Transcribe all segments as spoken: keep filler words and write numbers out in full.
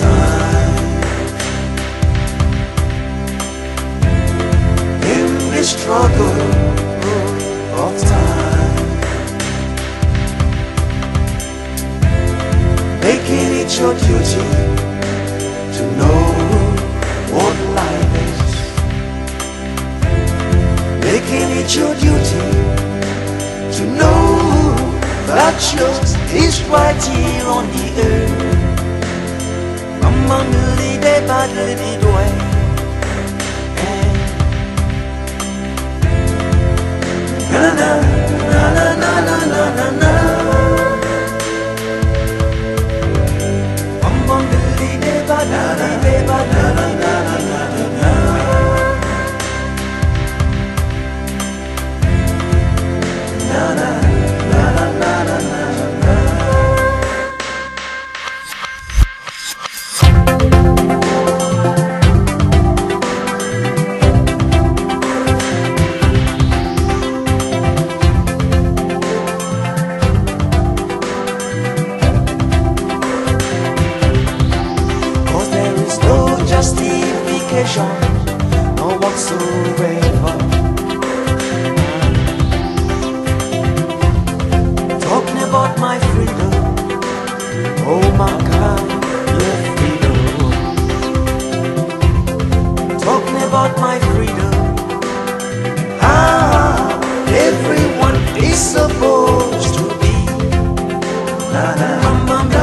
time. In the struggle of time, making it your duty to know what life is, making it your duty to know that yours is right here on the earth. Mangly de badly di doy, na na na na na na na na. Mangly de badly de badly na na na na na. Na na na na na na. Or whatsoever, talking about my freedom, oh my God, your freedom, talking about my freedom, ah, everyone is supposed to be, na na na na na.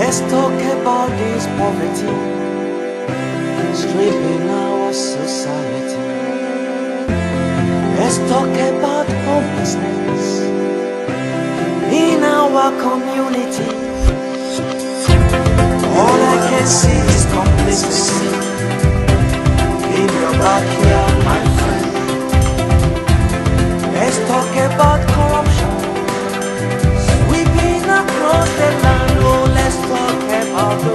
Let's talk about this poverty stripping our society. Let's talk about homelessness in our community. All I can see is complacency in your backyard, my friend. Let's talk about corruption sweeping across the land. Oh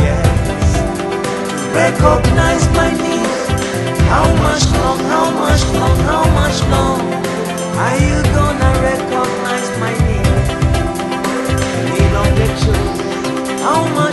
yes, recognize my needs. How much long, how much long, how much long are you gonna recognize my needs? Need of the truth. How much